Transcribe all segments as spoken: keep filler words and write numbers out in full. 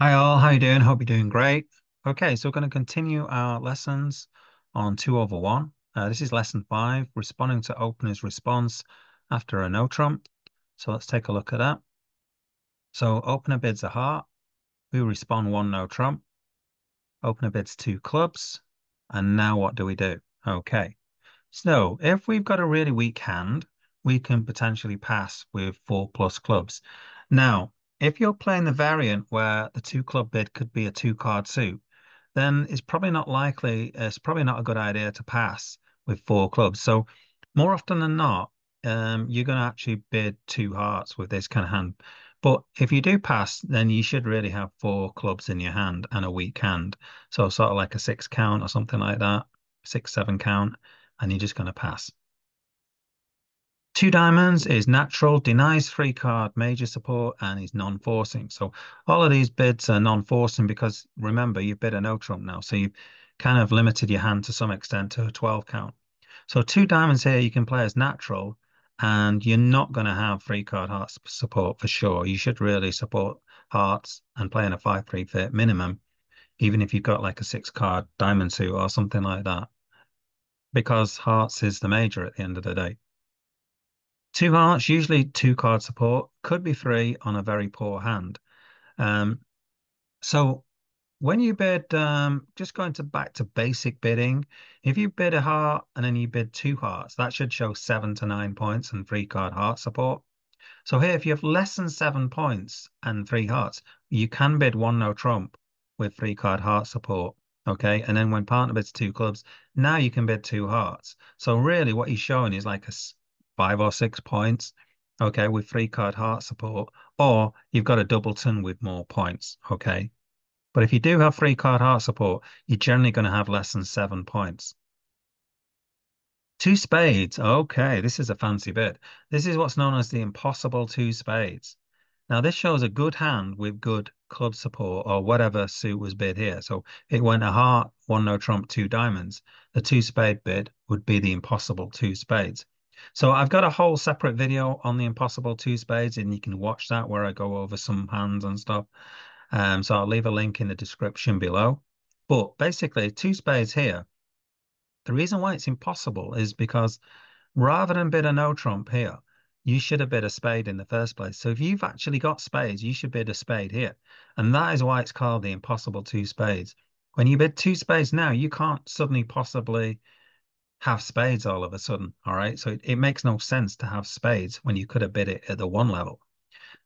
Hi all, how you doing? Hope you're doing great. Okay, so we're going to continue our lessons on two over one. Uh, this is lesson five, responding to opener's response after a no trump. So let's take a look at that. So opener bids a heart, we respond one no trump. Opener bids two clubs, and now what do we do? Okay, so if we've got a really weak hand, we can potentially pass with four plus clubs. Now, if you're playing the variant where the two club bid could be a two card suit, then it's probably not likely, it's probably not a good idea to pass with four clubs. So more often than not, um, you're going to actually bid two hearts with this kind of hand. But if you do pass, then you should really have four clubs in your hand and a weak hand. So sort of like a six count or something like that, six, seven count, and you're just going to pass. Two diamonds is natural, denies three card major support, and is non-forcing. So all of these bids are non-forcing because, remember, you've bid a no trump now. So you've kind of limited your hand to some extent to a twelve count. So two diamonds here you can play as natural, and you're not going to have three card hearts support for sure. You should really support hearts and play in a five three fit minimum, even if you've got like a six card diamond suit or something like that, because hearts is the major at the end of the day. Two hearts, usually two card support, could be three on a very poor hand. Um, so when you bid, um, just going to back to basic bidding, if you bid a heart and then you bid two hearts, that should show seven to nine points and three card heart support. So here, if you have less than seven points and three hearts, you can bid one no trump with three card heart support. Okay, and then when partner bids two clubs, now you can bid two hearts. So really what he's showing is like a five or six points, okay, with three card heart support, or you've got a doubleton with more points, okay? But if you do have three card heart support, you're generally going to have less than seven points. Two spades, okay, this is a fancy bit. This is what's known as the impossible two spades. Now, this shows a good hand with good club support or whatever suit was bid here. So it went a heart, one no trump, two diamonds. The two spade bid would be the impossible two spades. So I've got a whole separate video on the impossible two spades, and you can watch that where I go over some hands and stuff. Um, so I'll leave a link in the description below. But basically, two spades here, the reason why it's impossible is because rather than bid a no trump here, you should have bid a spade in the first place. So if you've actually got spades, you should bid a spade here. And that is why it's called the impossible two spades. When you bid two spades now, you can't suddenly possibly have spades all of a sudden, all right? So it, it makes no sense to have spades when you could have bid it at the one level.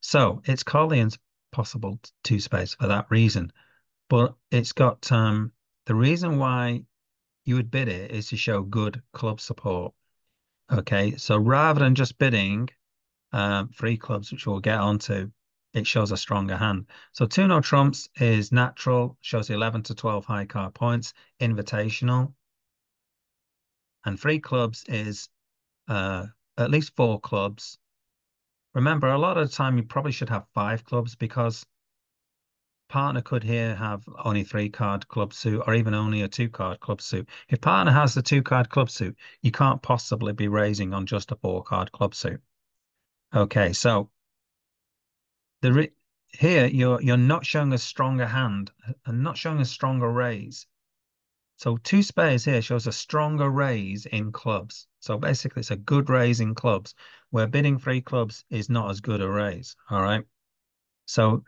So it's called the impossible two spades for that reason. But it's got, um, the reason why you would bid it is to show good club support, okay? So rather than just bidding um, three clubs, which we'll get onto, it shows a stronger hand. So two no trumps is natural, shows eleven to twelve high card points, invitational. And three clubs is uh, at least four clubs. Remember, a lot of the time you probably should have five clubs because partner could here have only three card club suit or even only a two card club suit. If partner has the two card club suit, you can't possibly be raising on just a four card club suit. Okay, so the re here you're you're not showing a stronger hand and not showing a stronger raise. So two spades here shows a stronger raise in clubs. So basically it's a good raise in clubs where bidding three clubs is not as good a raise, all right? So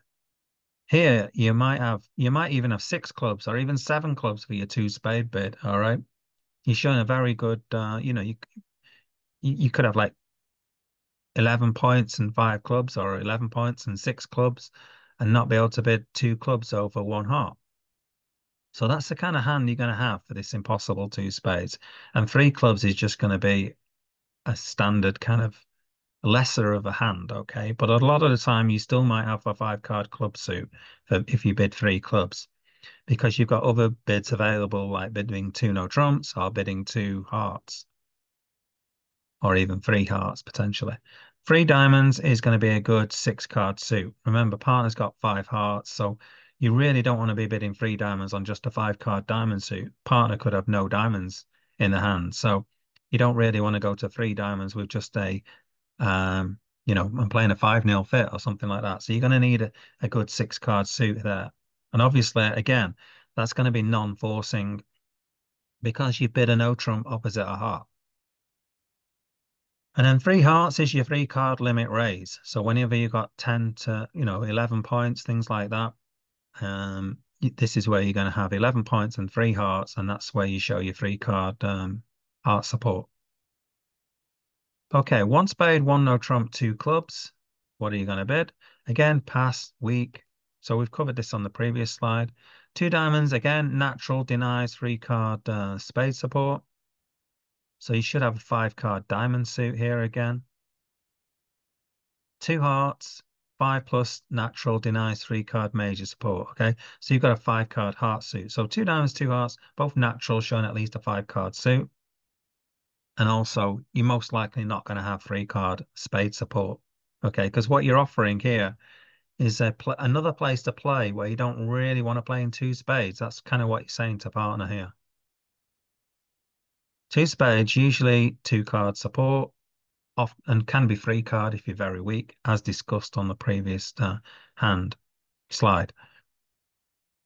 here you might have, you might even have six clubs or even seven clubs for your two spade bid, all right? You're showing a very good, uh, you know, you, you could have like eleven points and five clubs or eleven points and six clubs and not be able to bid two clubs over one heart. So that's the kind of hand you're going to have for this impossible two spades. And three clubs is just going to be a standard kind of lesser of a hand, okay? But a lot of the time you still might have a five-card club suit for if you bid three clubs because you've got other bids available like bidding two no trumps or bidding two hearts or even three hearts potentially. Three diamonds is going to be a good six-card suit. Remember, partner's got five hearts, so you really don't want to be bidding three diamonds on just a five-card diamond suit. Partner could have no diamonds in the hand. So you don't really want to go to three diamonds with just a um, you know, I'm playing a five nil fit or something like that. So you're going to need a, a good six card suit there. And obviously, again, that's going to be non-forcing because you bid a no trump opposite a heart. And then three hearts is your three card limit raise. So whenever you've got ten to, you know, eleven points, things like that, um, this is where you're going to have eleven points and three hearts, and that's where you show your three card um, heart support. Okay, one spade, one no trump, two clubs. What are you going to bid? Again, pass, weak. So we've covered this on the previous slide. Two diamonds, again, natural, denies three card uh, spade support. So you should have a five card diamond suit here again. Two hearts, five plus natural, denies three card major support. Okay, so you've got a five card heart suit. So two diamonds, two hearts, both natural, showing at least a five card suit. And also, you're most likely not going to have three card spade support. Okay, because what you're offering here is a pl another place to play where you don't really want to play in two spades. That's kind of what you're saying to partner here. Two spades, usually two card support, off, and can be three card if you're very weak, as discussed on the previous uh, hand slide.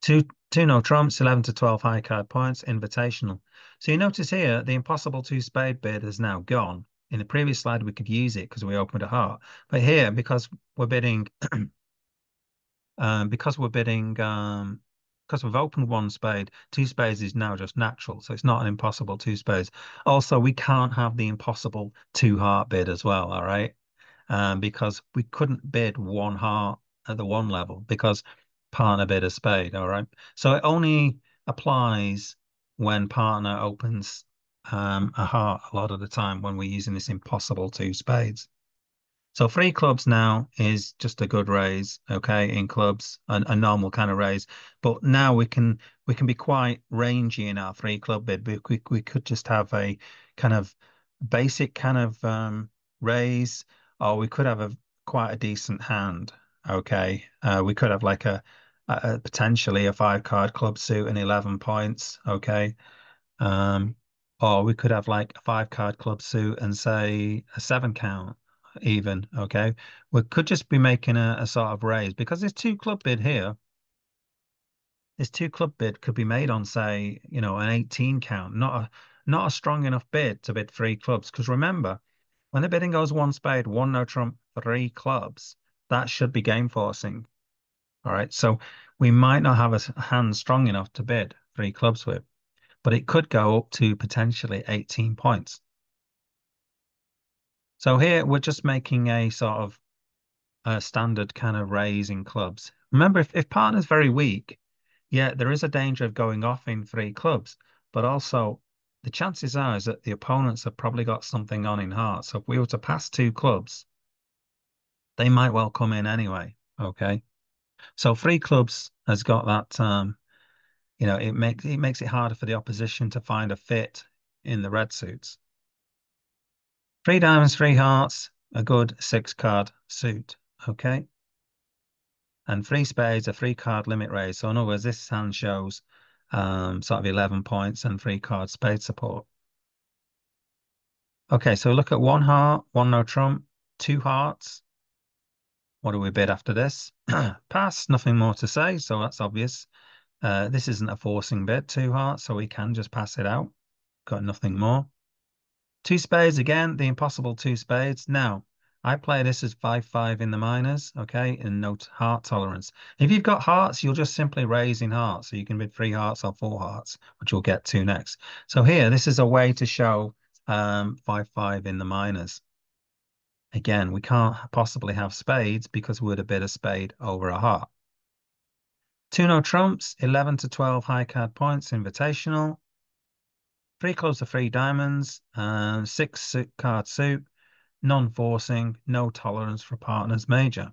Two, two no trumps, eleven to twelve high card points, invitational. So you notice here, the impossible two spade bid is now gone. In the previous slide, we could use it because we opened a heart. But here, because we're bidding, um, because we're bidding, um, because we've opened one spade, two spades is now just natural. So it's not an impossible two spades. Also, we can't have the impossible two heart bid as well, all right? Um, because we couldn't bid one heart at the one level because partner bid a spade, all right? So it only applies when partner opens um, a heart a lot of the time when we're using this impossible two spades. So three clubs now is just a good raise, okay, in clubs, a, a normal kind of raise. But now we can we can be quite rangy in our three club bid. We, we, we could just have a kind of basic kind of um, raise, or we could have a quite a decent hand, okay. Uh, we could have like a, a potentially a five-card club suit and eleven points, okay. Um, or we could have like a five-card club suit and say a seven-count. Even, okay, we could just be making a, a sort of raise because there's two club bid here. This two club bid could be made on, say, you know, an eighteen count, not a not a strong enough bid to bid three clubs. Because remember, when the bidding goes one spade, one no trump, three clubs, that should be game forcing. All right, so we might not have a hand strong enough to bid three clubs with, but it could go up to potentially eighteen points. So here we're just making a sort of a standard kind of raise in clubs. Remember, if, if partner's very weak, yeah, there is a danger of going off in three clubs, but also the chances are is that the opponents have probably got something on in heart. So if we were to pass two clubs, they might well come in anyway, okay? So three clubs has got that, um, you know, it makes, it makes it harder for the opposition to find a fit in the red suits. Three diamonds, three hearts, a good six-card suit, okay? And three spades, a three-card limit raise. So in other words, this hand shows um, sort of eleven points and three-card spade support. Okay, so look at one heart, one no trump, two hearts. What do we bid after this? Pass, nothing more to say, so that's obvious. Uh, this isn't a forcing bid, two hearts, so we can just pass it out. Got nothing more. Two spades, again, the impossible two spades. Now, I play this as five five in the minors, okay, and note heart tolerance. If you've got hearts, you'll just simply raise in hearts. So you can bid three hearts or four hearts, which we'll get to next. So here, this is a way to show um, five five in the minors. Again, we can't possibly have spades because we would have bid a spade over a heart. Two no trumps, eleven to twelve high card points, invitational. Three clubs of three diamonds, um, six card suit, non-forcing, no tolerance for partners major.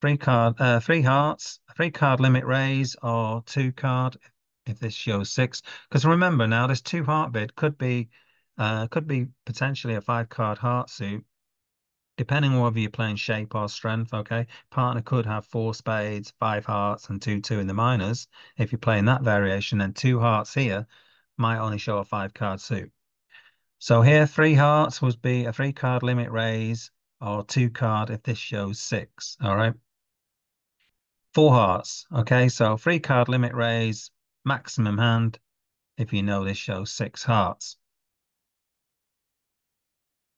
Three card, uh, three hearts, three card limit raise or two card if this shows six. Because remember now, this two heart bid could be, uh, could be potentially a five card heart suit, depending on whether you're playing shape or strength. Okay, partner could have four spades, five hearts, and two two in the minors. If you're playing that variation, then two hearts here might only show a five card suit. So here, three hearts would be a three card limit raise or two card if this shows six. All right. Four hearts. Okay, so three card limit raise, maximum hand if you know this shows six hearts.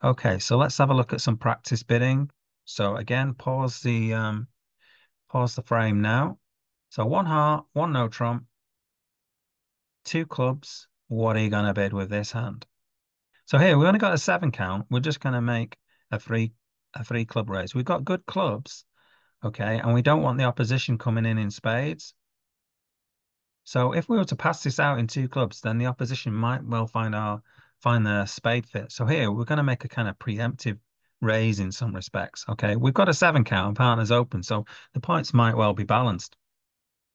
Okay, so let's have a look at some practice bidding. So again, pause the um, pause the frame now. So one heart, one no trump, two clubs. What are you going to bid with this hand? So here we only got a seven count. We're just going to make a three a three club raise. We've got good clubs, okay, and we don't want the opposition coming in in spades. So if we were to pass this out in two clubs, then the opposition might well find our find their spade fit. So here we're going to make a kind of preemptive raise in some respects. Okay, we've got a seven count and partner's open, so the points might well be balanced.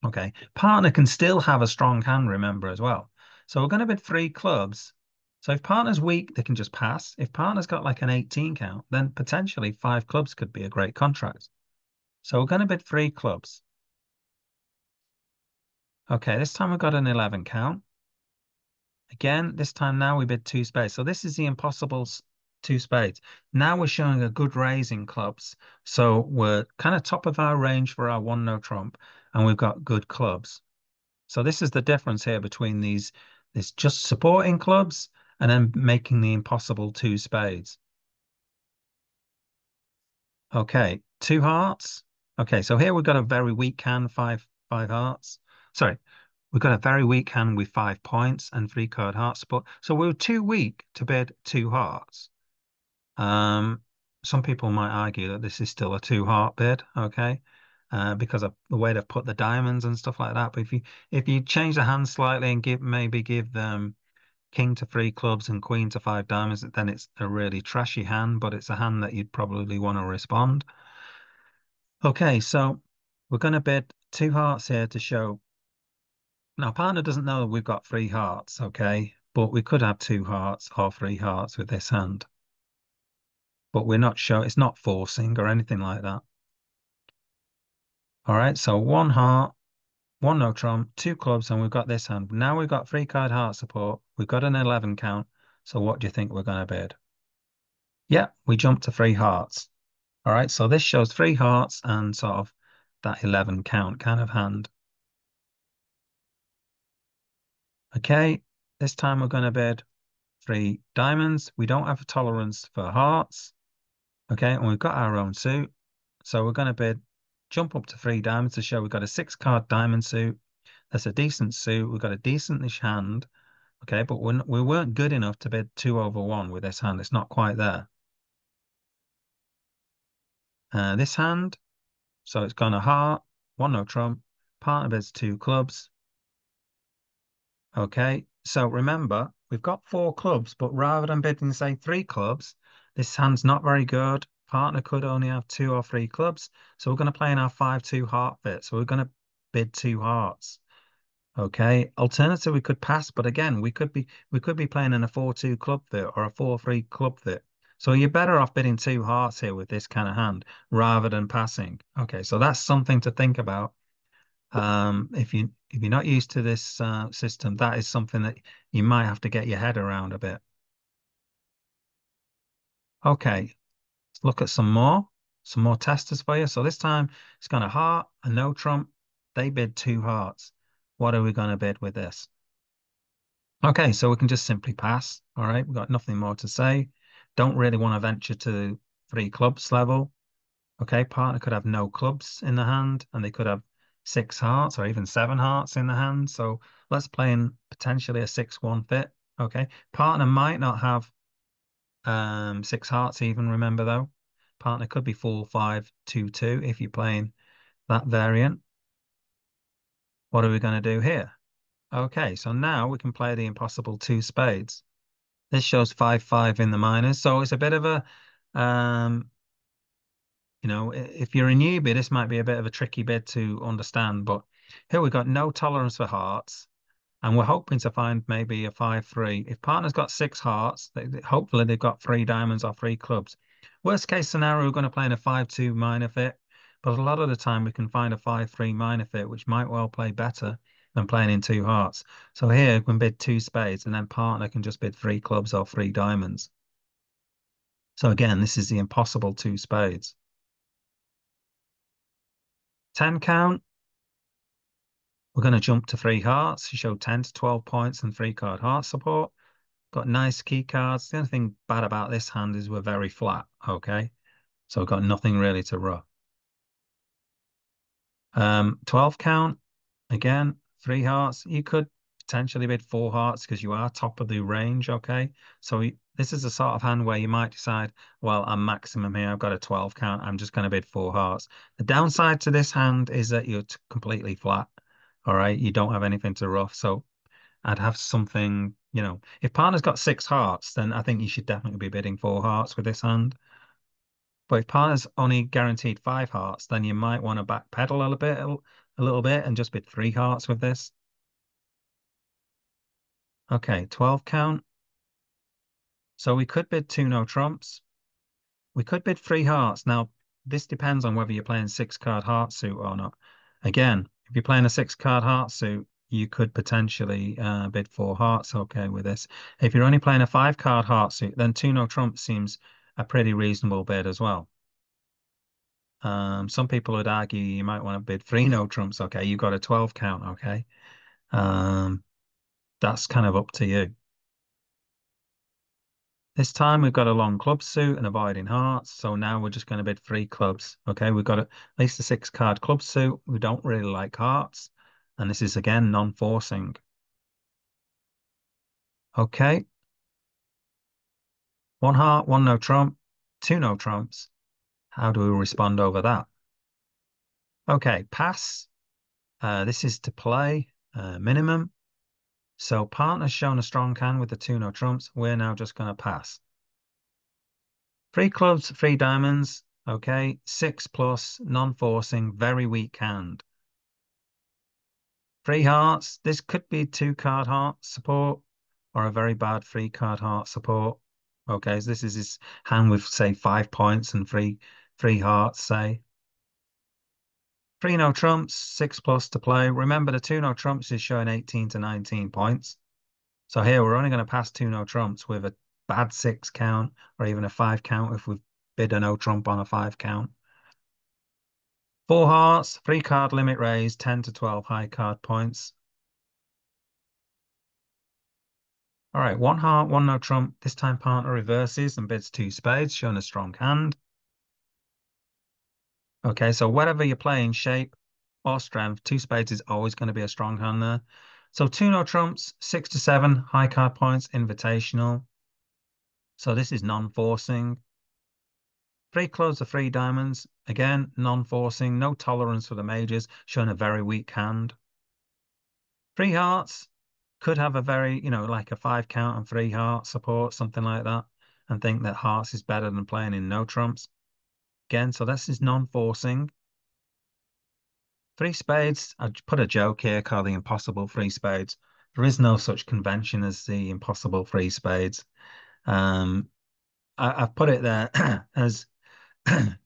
Okay, partner can still have a strong hand, remember, as well. So we're going to bid three clubs. So if partner's weak, they can just pass. If partner's got like an eighteen count, then potentially five clubs could be a great contract. So we're going to bid three clubs. Okay, this time we've got an eleven count. Again, this time now we bid two spades. So this is the impossible two spades. Now we're showing a good raise in clubs. So we're kind of top of our range for our one no trump, and we've got good clubs. So this is the difference here between these, this just supporting clubs and then making the impossible two spades. Okay, two hearts. Okay, so here we've got a very weak hand, five five hearts. Sorry, we've got a very weak hand with five points and three card hearts. But so we were too weak to bid two hearts. Um, some people might argue that this is still a two heart bid, okay, uh, because of the way they've put the diamonds and stuff like that. But if you if you change the hand slightly and give maybe give them king to three clubs and queen to five diamonds, then it's a really trashy hand, but it's a hand that you'd probably want to respond. Okay, so we're going to bid two hearts here to show. Now, partner doesn't know we've got three hearts, okay, but we could have two hearts or three hearts with this hand. But we're not sure, it's not forcing or anything like that. All right, so one heart, one no trump, two clubs, and we've got this hand. Now we've got three card heart support. We've got an eleven count. So what do you think we're going to bid? Yeah, we jump to three hearts. All right, so this shows three hearts and sort of that eleven count kind of hand. Okay, this time we're going to bid three diamonds. We don't have a tolerance for hearts. Okay, and we've got our own suit. So we're going to bid jump up to three diamonds to show we've got a six card diamond suit. That's a decent suit. We've got a decentish hand. Okay, but we're, we weren't good enough to bid two over one with this hand. It's not quite there. Uh, this hand, so it's gone a heart, one no trump, partner bids two clubs. Okay, so remember, we've got four clubs, but rather than bidding, say, three clubs, this hand's not very good. Partner could only have two or three clubs. So we're going to play in our five two heart fit. So we're going to bid two hearts. Okay. Alternatively, we could pass, but again, we could be we could be playing in a four two club fit or a four three club fit. So you're better off bidding two hearts here with this kind of hand rather than passing. Okay, so that's something to think about. Um, if you if you're not used to this uh, system, that is something that you might have to get your head around a bit. Okay. Look at some more, some more testers for you. So this time it's going to heart, a no trump. They bid two hearts. What are we going to bid with this? Okay, so we can just simply pass. All right, we've got nothing more to say. Don't really want to venture to three clubs level. Okay, partner could have no clubs in the hand, and they could have six hearts or even seven hearts in the hand. So let's play in potentially a six one fit. Okay, partner might not have um six hearts even, remember, though partner could be four five two two if you're playing that variant. What are we going to do here? Okay, so now we can play the impossible two spades. This shows five five in the minors, so it's a bit of a um you know, if you're a newbie, this might be a bit of a tricky bid to understand. But here we've got no tolerance for hearts. And we're hoping to find maybe a five three. If partner's got six hearts, they, they, hopefully they've got three diamonds or three clubs. Worst case scenario, we're going to play in a five two minor fit. But a lot of the time, we can find a five three minor fit, which might well play better than playing in two hearts. So here you can bid two spades, and then partner can just bid three clubs or three diamonds. So again, this is the impossible two spades. ten count. We're going to jump to three hearts. You show ten to twelve points and three card heart support. Got nice key cards. The only thing bad about this hand is we're very flat, okay? So we've got nothing really to rough. Um, twelve count. Again, three hearts. You could potentially bid four hearts because you are top of the range, okay? So we, this is the sort of hand where you might decide, well, I'm maximum here. I've got a twelve count. I'm just going to bid four hearts. The downside to this hand is that you're completely flat, all right? You don't have anything to rough. So I'd have something, you know, if partner's got six hearts, then I think you should definitely be bidding four hearts with this hand. But if partner's only guaranteed five hearts, then you might want to backpedal a little bit, a little bit, and just bid three hearts with this. Okay, twelve count. So we could bid two no trumps. We could bid three hearts. Now, this depends on whether you're playing six card heart suit or not. Again, if you're playing a six card heart suit, you could potentially uh, bid four hearts, okay, with this. If you're only playing a five-card heart suit, then two no trump seems a pretty reasonable bid as well. Um, some people would argue you might want to bid three no trumps, okay. You've got a twelve count, okay. Um, that's kind of up to you. This time we've got a long club suit and avoiding hearts, so now we're just going to bid three clubs, okay. We've got at least a six-card club suit. We don't really like hearts. And this is, again, non-forcing. Okay. One heart, one no trump, two no trumps. How do we respond over that? Okay, pass. Uh, this is to play uh, minimum. So partner's shown a strong hand with the two no trumps. We're now just going to pass. Three clubs, three diamonds. Okay, six plus, non-forcing, very weak hand. Three hearts. This could be two card heart support or a very bad three card heart support. Okay, so this is his hand with, say, five points and three three hearts, say. Three no trumps, six plus to play. Remember, the two no trumps is showing eighteen to nineteen points. So here we're only going to pass two no trumps with a bad six count or even a five count if we've bid a no trump on a five count. Four hearts, three card limit raise, ten to twelve high card points. All right, one heart, one no trump. This time partner reverses and bids two spades, showing a strong hand. Okay, so whatever you're playing, shape or strength, two spades is always going to be a strong hand there. So two no trumps, six to seven high card points, invitational. So this is non-forcing. Three clubs of three diamonds. Again, non-forcing, no tolerance for the majors, showing a very weak hand. Three hearts could have a very, you know, like a five count and three heart support, something like that, and think that hearts is better than playing in no trumps. Again, so this is non-forcing. Three spades, I put a joke here called the impossible three spades. There is no such convention as the impossible three spades. Um, I, I've put it there as...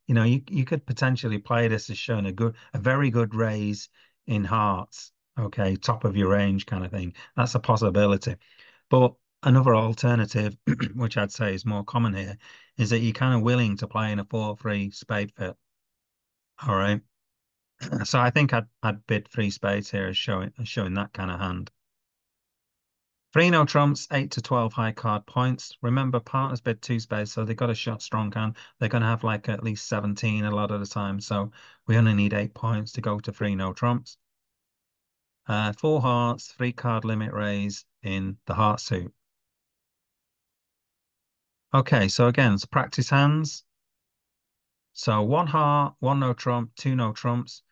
you know, you, you could potentially play this as showing a good, a very good raise in hearts, okay, top of your range kind of thing. That's a possibility. But another alternative, which I'd say is more common here, is that you're kind of willing to play in a four three spade fit, all right? So I think I'd, I'd bid three spades here as showing, as showing that kind of hand. Three no trumps, eight to twelve high card points. Remember, partners bid two spades, so they've got a shot strong hand. They're going to have like at least seventeen a lot of the time. So we only need eight points to go to three no trumps. Uh, four hearts, three card limit raise in the heart suit. Okay, so again, it's practice hands. So one heart, one no trump, two no trumps.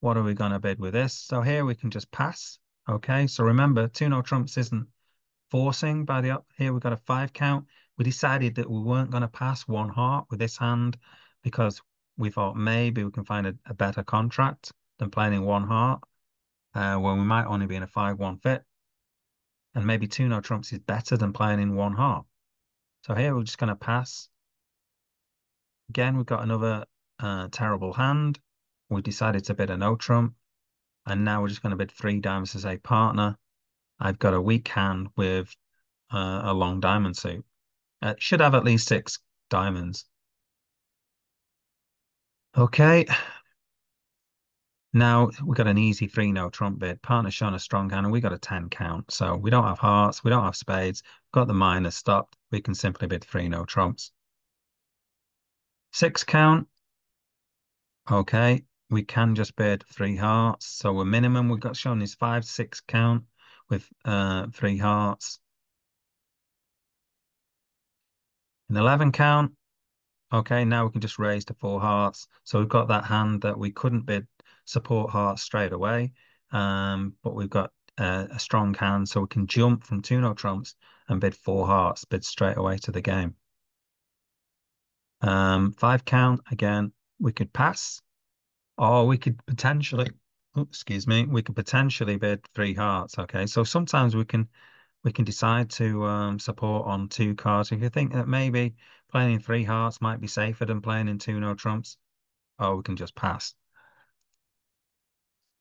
What are we going to bid with this? So here we can just pass. Okay, so remember, two no trumps isn't forcing by the up. Here we've got a five count. We decided that we weren't going to pass one heart with this hand because we thought maybe we can find a, a better contract than playing in one heart uh, where we might only be in a five one fit. And maybe two no trumps is better than playing in one heart. So here we're just going to pass. Again, we've got another uh, terrible hand. We decided to bid a no trump. And now we're just going to bid three diamonds as a partner. I've got a weak hand with uh, a long diamond suit. Uh, should have at least six diamonds. Okay. Now we've got an easy three-no trump bid. Partner's shown a strong hand and we got a ten count. So we don't have hearts, we don't have spades. We've got the minus stopped. We can simply bid three-no trumps. Six count. Okay. We can just bid three hearts. So a minimum we've got shown is five, six count with uh, three hearts. An eleven count. Okay, now we can just raise to four hearts. So we've got that hand that we couldn't bid support hearts straight away. Um, but we've got uh, a strong hand. So we can jump from two no trumps and bid four hearts, bid straight away to the game. Um, five count. Again, we could pass. Or we could potentially, oops, excuse me, we could potentially bid three hearts. Okay, so sometimes we can we can decide to um, support on two cards. If you think that maybe playing in three hearts might be safer than playing in two no trumps, or we can just pass.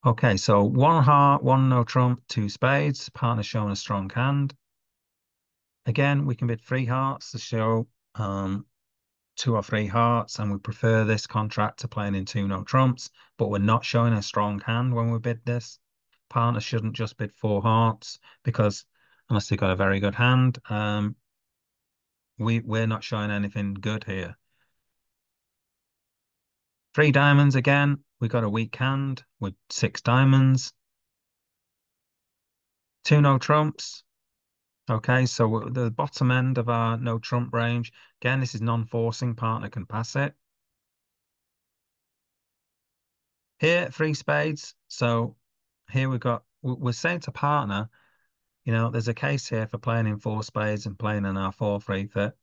Okay, so one heart, one no trump, two spades. Partner showing a strong hand. Again, we can bid three hearts to show Um, two or three hearts, and we prefer this contract to playing in two no trumps, but we're not showing a strong hand when we bid this. Partner shouldn't just bid four hearts because unless they've got a very good hand, um, we, we're not showing anything good here. Three diamonds again, we got a weak hand with six diamonds. Two no trumps. Okay, so the bottom end of our no trump range, again, this is non-forcing, partner can pass it. Here, three spades. So here we've got, we're saying to partner, you know, there's a case here for playing in four spades and playing in our four three fit.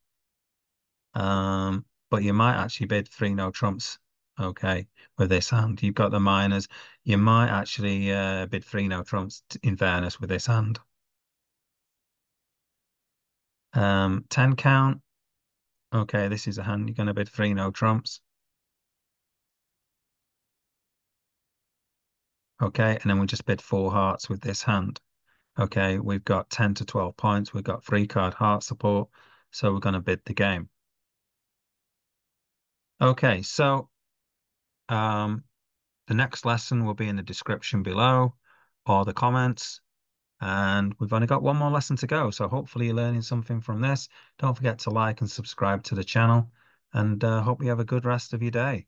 Um, but you might actually bid three no trumps, okay, with this hand. You've got the minors. You might actually uh, bid three no trumps in fairness with this hand. Um, ten count. Okay, this is a hand you're going to bid three no trumps. Okay, and then we'll just bid four hearts with this hand. Okay, we've got ten to twelve points. We've got three card heart support. So we're going to bid the game. Okay, so um, the next lesson will be in the description below or the comments. And we've only got one more lesson to go. So hopefully you're learning something from this. Don't forget to like and subscribe to the channel. And uh, hope you have a good rest of your day.